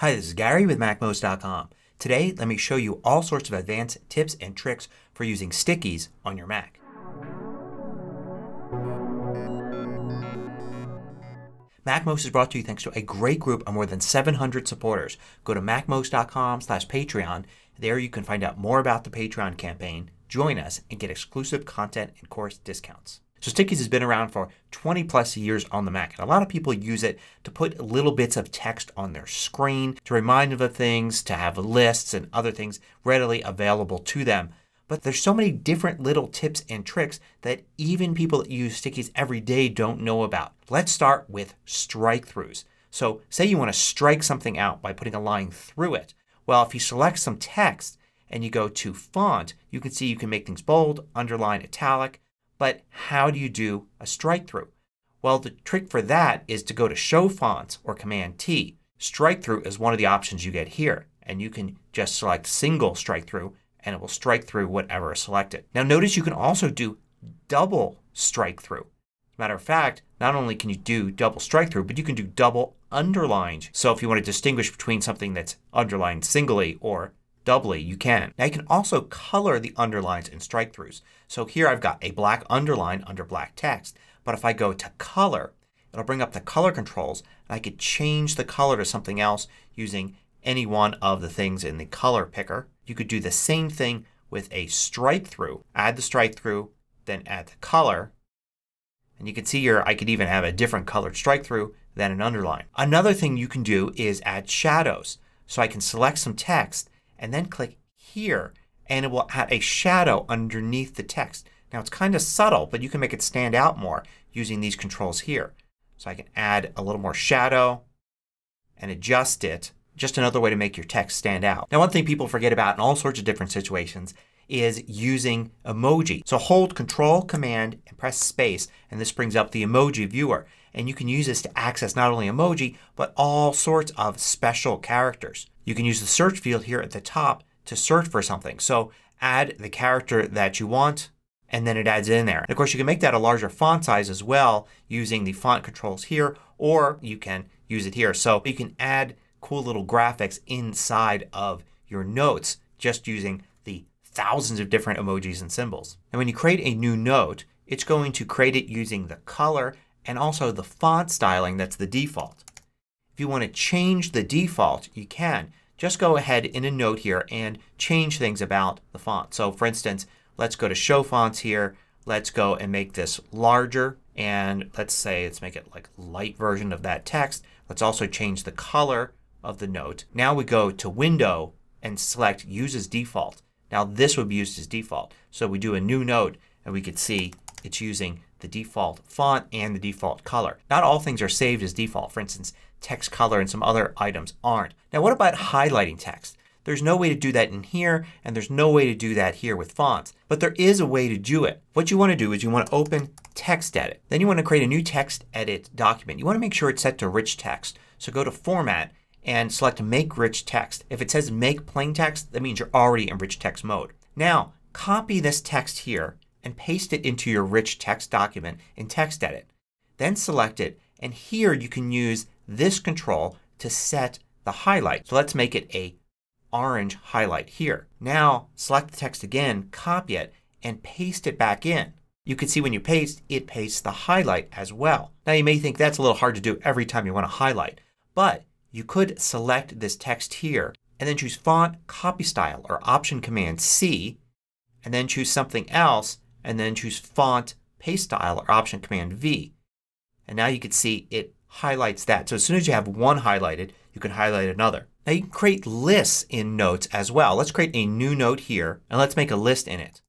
Hi, this is Gary with MacMost.com. Today let me show you all sorts of advanced tips and tricks for using stickies on your Mac. MacMost is brought to you thanks to a great group of more than 700 supporters. Go to MacMost.com/Patreon. There you can find out more about the Patreon campaign, join us, and get exclusive content and course discounts. So Stickies has been around for 20 plus years on the Mac. And a lot of people use it to put little bits of text on their screen, to remind them of things, to have lists and other things readily available to them. But there's so many different little tips and tricks that even people that use Stickies every day don't know about. Let's start with strike-throughs. So say you want to strike something out by putting a line through it. Well, if you select some text and you go to font, you can see you can make things bold, underline, italic. But how do you do a strike through? Well, the trick for that is to go to Show Fonts or Command T. Strike through is one of the options you get here. And you can just select single strike through and it will strike through whatever is selected. Now notice you can also do double strike through. As a matter of fact, not only can you do double strike through, but you can do double underlined. So if you want to distinguish between something that's underlined singly or doubly, you can. Now you can also color the underlines and strike throughs. So here I've got a black underline under black text. But if I go to color, it'll bring up the color controls and I could change the color to something else using any one of the things in the color picker. You could do the same thing with a strike through. Add the strike through, then add the color. And you can see here I could even have a different colored strike through than an underline. Another thing you can do is add shadows. So I can select some text and then click here and it will add a shadow underneath the text. Now it's kind of subtle but you can make it stand out more using these controls here. So I can add a little more shadow and adjust it. Just another way to make your text stand out. Now one thing people forget about in all sorts of different situations is using emoji. So hold Control, Command, and press space and this brings up the emoji viewer. And you can use this to access not only emoji but all sorts of special characters. You can use the search field here at the top to search for something. So add the character that you want and then it adds it in there. And of course you can make that a larger font size as well using the font controls here, or you can use it here. So you can add cool little graphics inside of your notes just using the thousands of different emojis and symbols. And when you create a new note it's going to create it using the color and also the font styling that's the default. If you want to change the default you can. Just go ahead in a note here and change things about the font. So for instance let's go to Show Fonts here. Let's go and make this larger and let's make it like a light version of that text. Let's also change the color of the note. Now we go to Window and select Use as Default. Now this would be used as default. So we do a new note and we could see it's using the default font and the default color. Not all things are saved as default. For instance, text color and some other items aren't. Now what about highlighting text? There's no way to do that in here and there's no way to do that here with fonts. But there is a way to do it. What you want to do is you want to open TextEdit. Then you want to create a new TextEdit document. You want to make sure it's set to rich text. So go to Format and select Make Rich Text. If it says Make Plain Text that means you're already in rich text mode. Now copy this text here and paste it into your rich text document in TextEdit. Then select it and here you can use this control to set the highlight. So let's make it a orange highlight here. Now select the text again, copy it, and paste it back in. You can see when you paste it pastes the highlight as well. Now you may think that's a little hard to do every time you want to highlight, but you could select this text here and then choose Font, Copy Style, or Option Command C, and then choose something else and then choose Font, Paste Style, or Option Command V. And now you can see it highlights that. So as soon as you have one highlighted you can highlight another. Now you can create lists in notes as well. Let's create a new note here and let's make a list in it.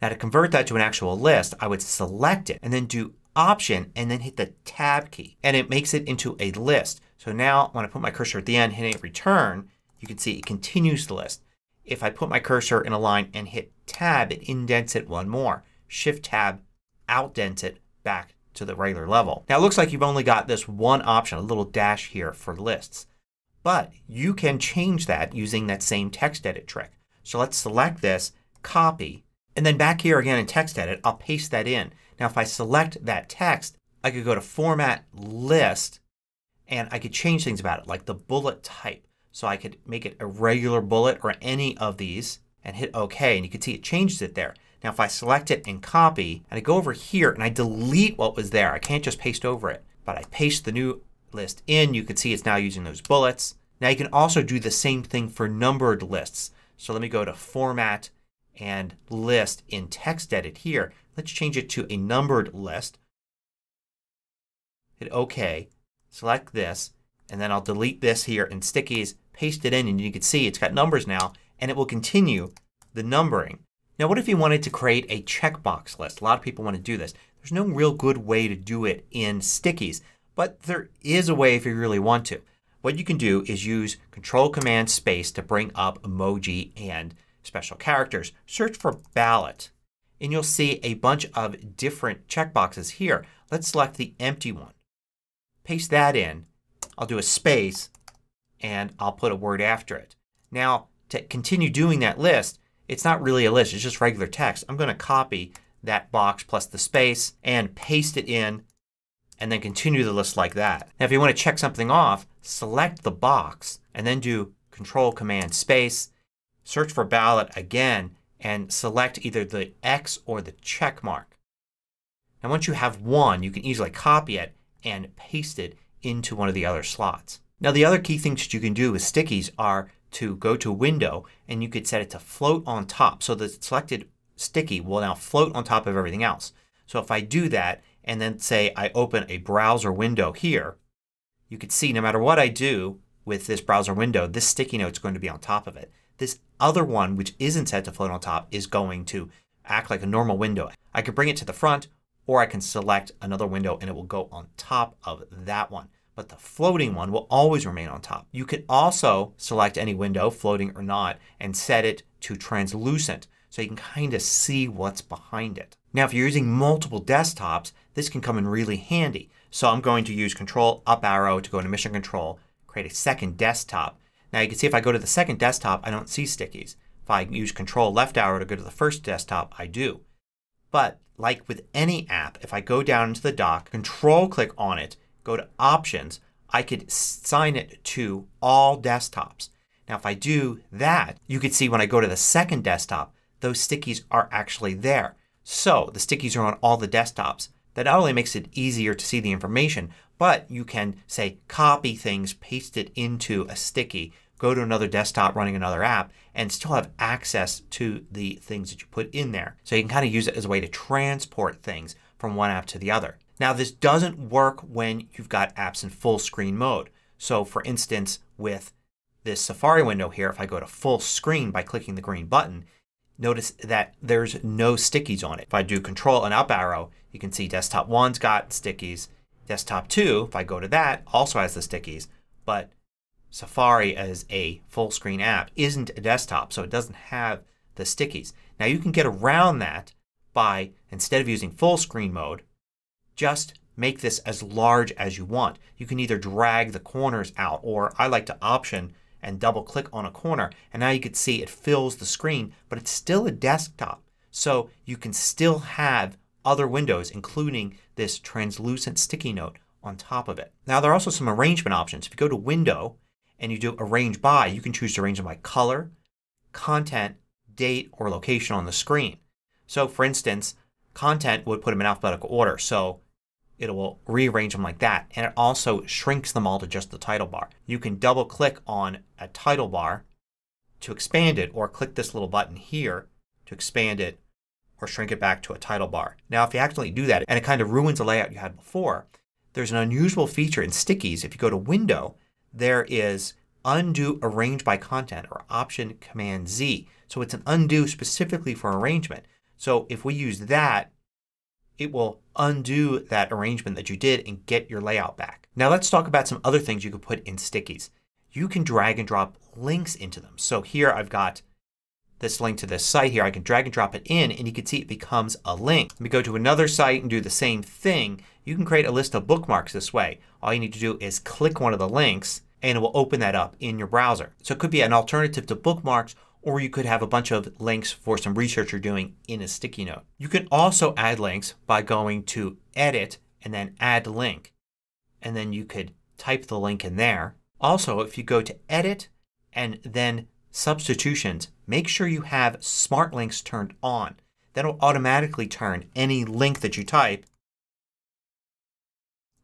Now to convert that to an actual list I would select it and then do Option and then hit the Tab key and it makes it into a list. So now when I put my cursor at the end and hit Return you can see it continues the list. If I put my cursor in a line and hit Tab it indents it one more. Shift Tab outdents it back to the regular level. Now it looks like you've only got this one option, a little dash here for lists. But you can change that using that same TextEdit trick. So let's select this, copy, and then back here again in TextEdit I'll paste that in. Now if I select that text I could go to Format, List, and I could change things about it like the bullet type. So I could make it a regular bullet or any of these and hit OK, and you can see it changes it there. Now if I select it and copy and I go over here and I delete what was there. I can't just paste over it. But I paste the new list in. You can see it's now using those bullets. Now you can also do the same thing for numbered lists. So let me go to Format and List in TextEdit here. Let's change it to a numbered list. Hit OK. Select this. And then I'll delete this here in Stickies. Paste it in and you can see it's got numbers now. And it will continue the numbering. Now what if you wanted to create a checkbox list? A lot of people want to do this. There's no real good way to do it in Stickies. But there is a way if you really want to. What you can do is use Control Command Space to bring up emoji and special characters. Search for ballot and you'll see a bunch of different checkboxes here. Let's select the empty one. Paste that in. I'll do a space and I'll put a word after it. Now to continue doing that list, it's not really a list. It's just regular text. I'm going to copy that box plus the space and paste it in and then continue the list like that. Now if you want to check something off, select the box and then do Control Command Space, search for ballot again, and select either the X or the check mark. Now once you have one you can easily copy it and paste it into one of the other slots. Now the other key things that you can do with Stickies are to go to Window and you could set it to float on top so the selected sticky will now float on top of everything else. So if I do that and then say I open a browser window here, you can see no matter what I do with this browser window this sticky note is going to be on top of it. This other one, which isn't set to float on top, is going to act like a normal window. I can bring it to the front or I can select another window and it will go on top of that one. But the floating one will always remain on top. You can also select any window, floating or not, and set it to translucent so you can kind of see what's behind it. Now if you're using multiple desktops this can come in really handy. So I'm going to use Control Up Arrow to go into Mission Control, create a second desktop. Now you can see if I go to the second desktop I don't see Stickies. If I use Control Left Arrow to go to the first desktop I do. But like with any app, if I go down into the dock, Control click on it, go to Options, I could assign it to all desktops. Now if I do that you can see when I go to the second desktop those Stickies are actually there. So the Stickies are on all the desktops. That not only makes it easier to see the information, but you can say copy things, paste it into a Sticky, go to another desktop running another app, and still have access to the things that you put in there. So you can kind of use it as a way to transport things from one app to the other. Now this doesn't work when you've got apps in full screen mode. So for instance with this Safari window here, if I go to full screen by clicking the green button, notice that there's no Stickies on it. If I do Control and Up Arrow you can see Desktop 1's got Stickies. Desktop 2, if I go to that, also has the Stickies. But Safari as a full screen app isn't a desktop so it doesn't have the Stickies. Now you can get around that by, instead of using full screen mode, just make this as large as you want. You can either drag the corners out or I like to option and double click on a corner and now you can see it fills the screen but it's still a desktop. So you can still have other windows including this translucent sticky note on top of it. Now there are also some arrangement options. If you go to Window and you do Arrange By, you can choose to arrange them by color, content, date, or location on the screen. So for instance content would put them in alphabetical order. So it will rearrange them like that and it also shrinks them all to just the title bar. You can double click on a title bar to expand it or click this little button here to expand it or shrink it back to a title bar. Now if you accidentally do that and it kind of ruins the layout you had before, there's an unusual feature in Stickies. If you go to Window there is Undo Arrange By Content or Option Command Z. So it's an undo specifically for arrangement. So if we use that it will undo that arrangement that you did and get your layout back. Now let's talk about some other things you can put in Stickies. You can drag and drop links into them. So here I've got this link to this site here. I can drag and drop it in and you can see it becomes a link. Let me go to another site and do the same thing. You can create a list of bookmarks this way. All you need to do is click one of the links and it will open that up in your browser. So it could be an alternative to bookmarks or you could have a bunch of links for some research you're doing in a sticky note. You can also add links by going to Edit and then Add Link. And then you could type the link in there. Also if you go to Edit and then substitutions, make sure you have smart links turned on. That will automatically turn any link that you type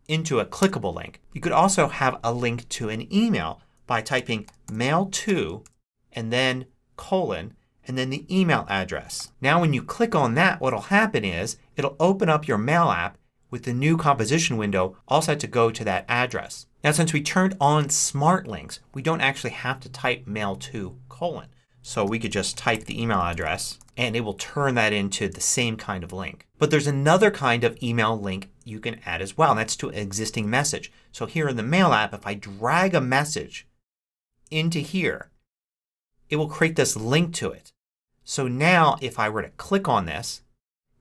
into a clickable link. You could also have a link to an email by typing mail to and then colon and then the email address. Now when you click on that, what will happen is it will open up your Mail app with the new composition window all set to go to that address. Now since we turned on smart links, we don't actually have to type mail to colon. So we could just type the email address and it will turn that into the same kind of link. But there's another kind of email link you can add as well, and that's to an existing message. So here in the Mail app, if I drag a message into here, it will create this link to it. So now if I were to click on this,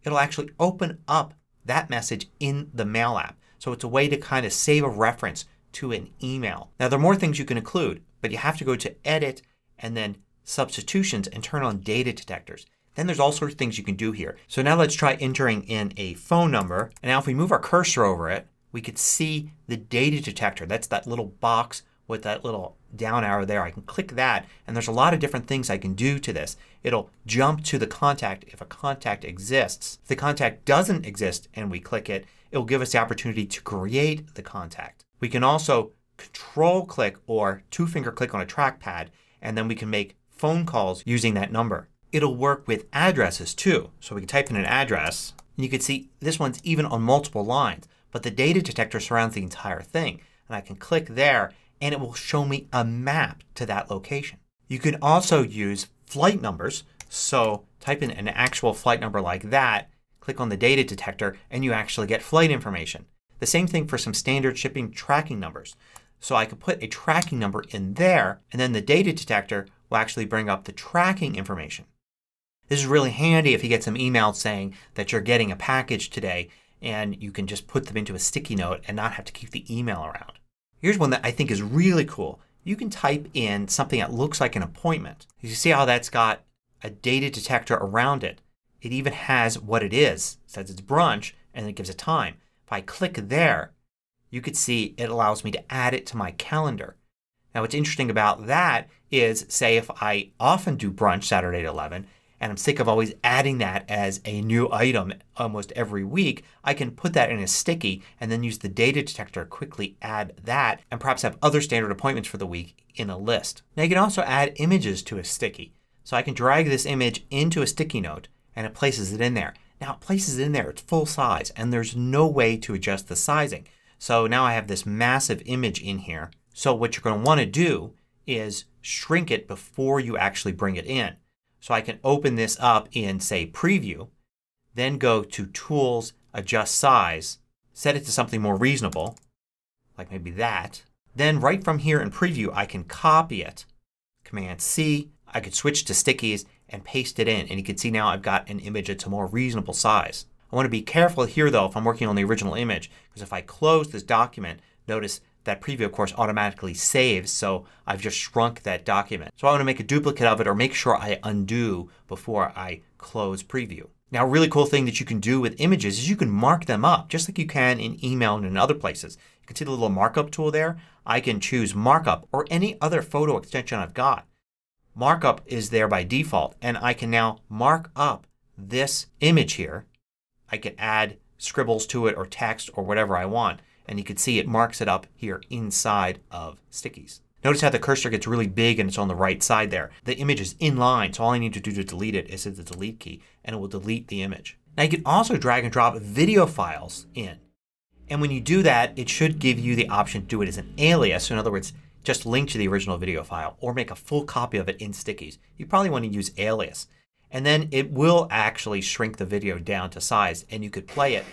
it'll actually open up that message in the Mail app. So it's a way to kind of save a reference to an email. Now there are more things you can include, but you have to go to Edit and then Substitutions and turn on data detectors. Then there's all sorts of things you can do here. So now let's try entering in a phone number. And now if we move our cursor over it, we could see the data detector. That's that little box with that little down arrow there. I can click that and there's a lot of different things I can do to this. It'll jump to the contact if a contact exists. If the contact doesn't exist and we click it, it'll give us the opportunity to create the contact. We can also control click or two finger click on a trackpad and then we can make phone calls using that number. It'll work with addresses too. So we can type in an address and you can see this one's even on multiple lines, but the data detector surrounds the entire thing. And I can click there and it will show me a map to that location. You can also use flight numbers. So type in an actual flight number like that, click on the data detector, and you actually get flight information. The same thing for some standard shipping tracking numbers. So I could put a tracking number in there and then the data detector will actually bring up the tracking information. This is really handy if you get some emails saying that you're getting a package today and you can just put them into a sticky note and not have to keep the email around. Here's one that I think is really cool. You can type in something that looks like an appointment. You see how that's got a data detector around it. It even has what it is. It says it's brunch and it gives a time. If I click there you could see it allows me to add it to my calendar. Now what's interesting about that is, say if I often do brunch Saturday at 11 and I'm sick of always adding that as a new item almost every week, I can put that in a sticky and then use the data detector to quickly add that and perhaps have other standard appointments for the week in a list. Now you can also add images to a sticky. So I can drag this image into a sticky note and it places it in there. Now it places it in there. It's full size and there's no way to adjust the sizing. So now I have this massive image in here. So what you're going to want to do is shrink it before you actually bring it in. So I can open this up in, say, Preview, then go to Tools, Adjust Size, set it to something more reasonable, like maybe that. Then right from here in Preview I can copy it, Command-C, I could switch to Stickies and paste it in. And you can see now I've got an image that's a more reasonable size. I want to be careful here though if I'm working on the original image, because if I close this document, notice that Preview of course automatically saves, so I've just shrunk that document. So I want to make a duplicate of it or make sure I undo before I close Preview. Now a really cool thing that you can do with images is you can mark them up just like you can in email and in other places. You can see the little markup tool there. I can choose markup or any other photo extension I've got. Markup is there by default and I can now mark up this image here. I can add scribbles to it or text or whatever I want. And you can see it marks it up here inside of Stickies. Notice how the cursor gets really big and it's on the right side there. The image is in line, so all I need to do to delete it is hit the delete key and it will delete the image. Now you can also drag and drop video files in. And when you do that it should give you the option to do it as an alias. So in other words just link to the original video file or make a full copy of it in Stickies. You probably want to use alias. And then it will actually shrink the video down to size and you could play it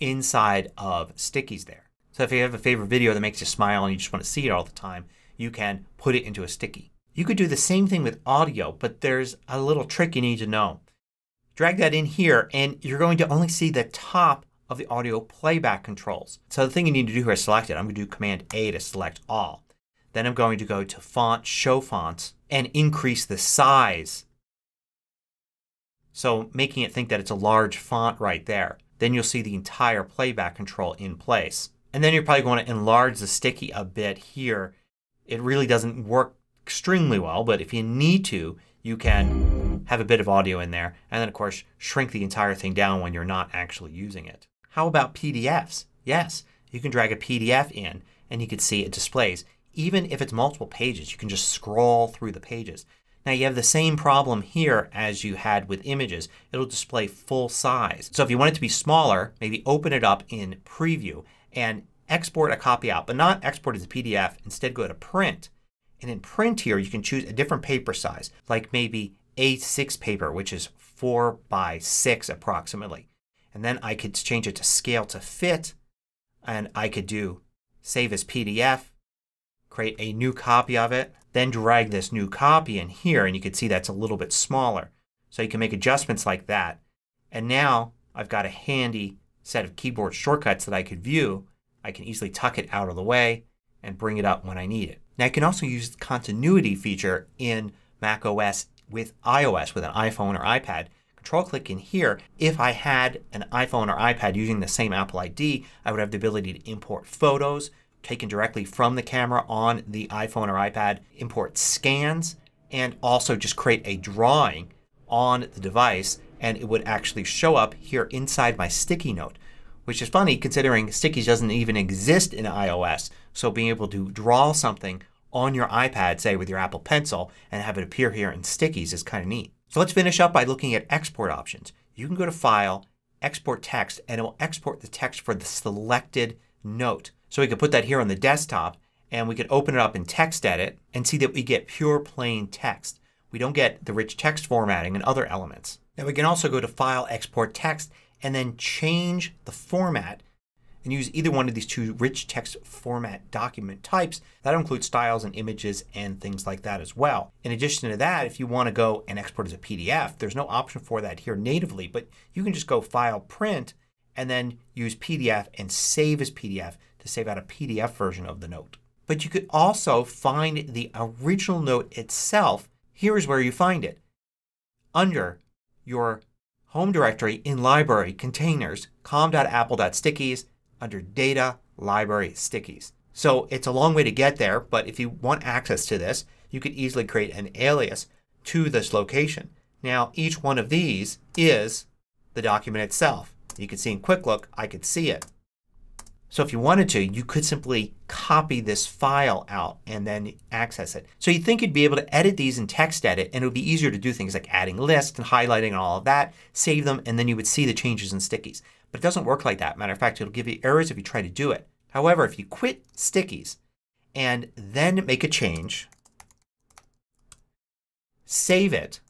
inside of Stickies there. So if you have a favorite video that makes you smile and you just want to see it all the time, you can put it into a sticky. You could do the same thing with audio, but there's a little trick you need to know. Drag that in here and you're going to only see the top of the audio playback controls. So the thing you need to do here is select it. I'm going to do Command A to select all. Then I'm going to go to Font, Show Fonts, and increase the size. So making it think that it's a large font right there. Then you'll see the entire playback control in place. And then you're probably going to enlarge the sticky a bit here. It really doesn't work extremely well, but if you need to, you can have a bit of audio in there and then of course shrink the entire thing down when you're not actually using it. How about PDFs? Yes, you can drag a PDF in and you can see it displays. Even if it's multiple pages, you can just scroll through the pages. Now you have the same problem here as you had with images. It'll display full size. So if you want it to be smaller, maybe open it up in Preview and export a copy out, but not export as a PDF. Instead go to Print. And in Print here you can choose a different paper size, like maybe A6 paper, which is 4 by 6 approximately. And then I could change it to Scale to Fit, and I could do Save as PDF, create a new copy of it, then drag this new copy in here, and you can see that's a little bit smaller. So you can make adjustments like that. And now I've got a handy set of keyboard shortcuts that I could view. I can easily tuck it out of the way and bring it up when I need it. Now you can also use the continuity feature in macOS with iOS with an iPhone or iPad. Control click in here. If I had an iPhone or iPad using the same Apple ID, I would have the ability to import photos taken directly from the camera on the iPhone or iPad, import scans, and also just create a drawing on the device, and it would actually show up here inside my sticky note. Which is funny considering Stickies doesn't even exist in iOS. So being able to draw something on your iPad, say with your Apple Pencil, and have it appear here in Stickies is kind of neat. So let's finish up by looking at export options. You can go to File, Export Text, and it will export the text for the selected note. So we could put that here on the desktop and we could open it up in TextEdit and see that we get pure plain text. We don't get the rich text formatting and other elements. Now we can also go to File, Export Text, and then change the format and use either one of these two rich text format document types. That includes styles and images and things like that as well. In addition to that, if you want to go and export as a PDF, there's no option for that here natively, but you can just go File, Print, and then use PDF and Save as PDF to save out a PDF version of the note. But you could also find the original note itself. Here is where you find it. Under your Home Directory in Library, Containers, com.apple.stickies, under Data, Library, Stickies. So it's a long way to get there, but if you want access to this you could easily create an alias to this location. Now each one of these is the document itself. You can see in Quick Look I could see it. So if you wanted to you could simply copy this file out and then access it. So you'd think you'd be able to edit these in TextEdit and it would be easier to do things like adding lists and highlighting and all of that. Save them and then you would see the changes in Stickies. But it doesn't work like that. Matter of fact, it'll give you errors if you try to do it. However, if you quit Stickies and then make a change, save it,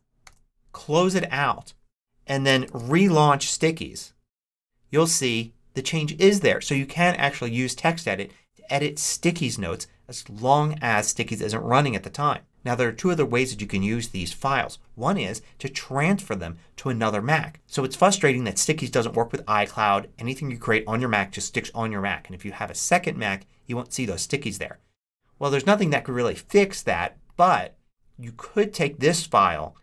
close it out, and then relaunch Stickies, you'll see the change is there. So you can actually use TextEdit to edit Stickies notes as long as Stickies isn't running at the time. Now there are two other ways that you can use these files. One is to transfer them to another Mac. So it's frustrating that Stickies doesn't work with iCloud. Anything you create on your Mac just sticks on your Mac. And if you have a second Mac you won't see those Stickies there. Well, there's nothing that could really fix that, but you could take this file,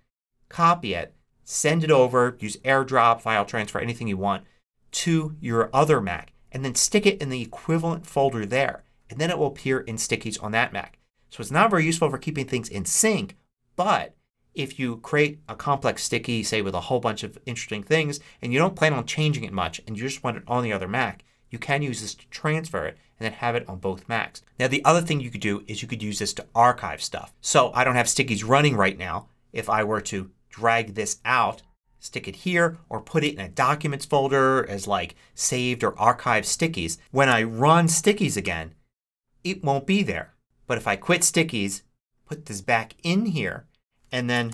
copy it, send it over, use AirDrop, file transfer, anything you want, to your other Mac and then stick it in the equivalent folder there and then it will appear in Stickies on that Mac. So it's not very useful for keeping things in sync, but if you create a complex Sticky, say with a whole bunch of interesting things, and you don't plan on changing it much and you just want it on the other Mac, you can use this to transfer it and then have it on both Macs. Now the other thing you could do is you could use this to archive stuff. So I don't have Stickies running right now. If I were to drag this out, stick it here, or put it in a documents folder as like saved or archived Stickies. When I run Stickies again it won't be there. But if I quit Stickies, put this back in here, and then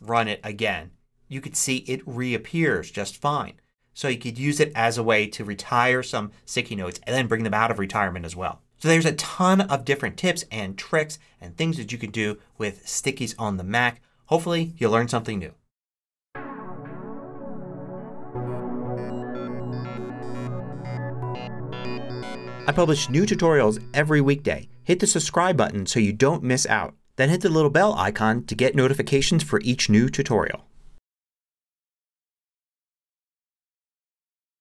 run it again, you could see it reappears just fine. So you could use it as a way to retire some sticky notes and then bring them out of retirement as well. So there's a ton of different tips and tricks and things that you could do with Stickies on the Mac. Hopefully you learned something new. I publish new tutorials every weekday. Hit the subscribe button so you don't miss out. Then hit the little bell icon to get notifications for each new tutorial.